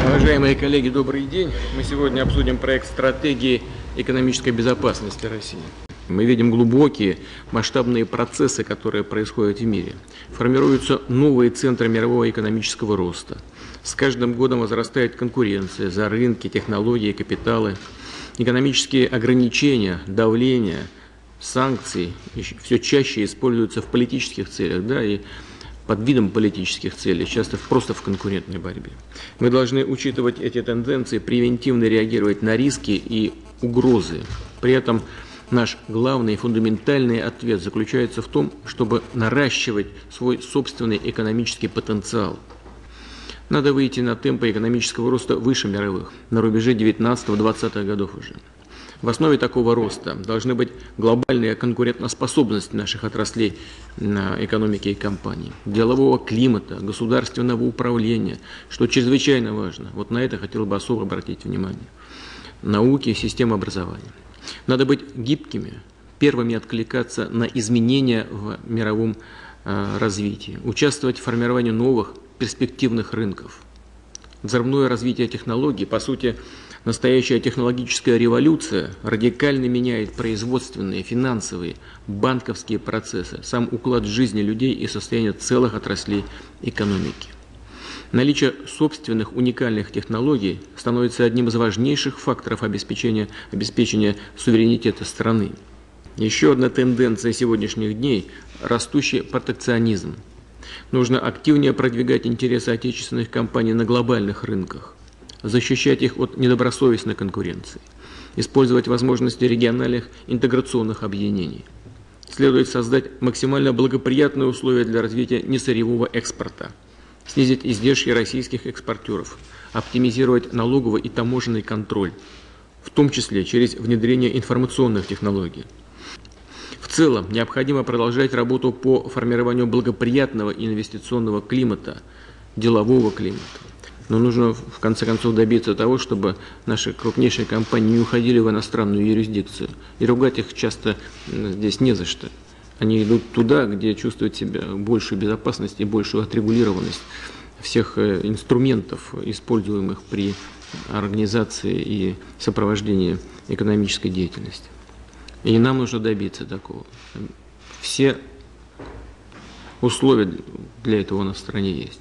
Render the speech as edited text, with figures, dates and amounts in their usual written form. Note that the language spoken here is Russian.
Уважаемые коллеги, добрый день. Мы сегодня обсудим проект стратегии экономической безопасности России. Мы видим глубокие масштабные процессы, которые происходят в мире. Формируются новые центры мирового экономического роста. С каждым годом возрастает конкуренция за рынки, технологии, капиталы. Экономические ограничения, давление, санкции все чаще используются в политических целях, да, и под видом политических целей, часто просто в конкурентной борьбе. Мы должны учитывать эти тенденции, превентивно реагировать на риски и угрозы. При этом наш главный фундаментальный ответ заключается в том, чтобы наращивать свой собственный экономический потенциал. Надо выйти на темпы экономического роста выше мировых, на рубеже 19-20-х годов уже. В основе такого роста должны быть глобальная конкурентоспособность наших отраслей экономики и компаний, делового климата, государственного управления, что чрезвычайно важно. Вот на это хотел бы особо обратить внимание. Науки, система образования. Надо быть гибкими, первыми откликаться на изменения в мировом развитии, участвовать в формировании новых перспективных рынков. Взрывное развитие технологий, по сути, настоящая технологическая революция радикально меняет производственные, финансовые, банковские процессы, сам уклад жизни людей и состояние целых отраслей экономики. Наличие собственных уникальных технологий становится одним из важнейших факторов обеспечения суверенитета страны. Еще одна тенденция сегодняшних дней – растущий протекционизм. Нужно активнее продвигать интересы отечественных компаний на глобальных рынках, защищать их от недобросовестной конкуренции, использовать возможности региональных интеграционных объединений. Следует создать максимально благоприятные условия для развития несырьевого экспорта, снизить издержки российских экспортеров, оптимизировать налоговый и таможенный контроль, в том числе через внедрение информационных технологий. В целом, необходимо продолжать работу по формированию благоприятного инвестиционного климата, делового климата. Но нужно, в конце концов, добиться того, чтобы наши крупнейшие компании не уходили в иностранную юрисдикцию. И ругать их часто здесь не за что. Они идут туда, где чувствуют себя большую безопасность и большую отрегулированность всех инструментов, используемых при организации и сопровождении экономической деятельности. И нам нужно добиться такого. Все условия для этого у нас в стране есть.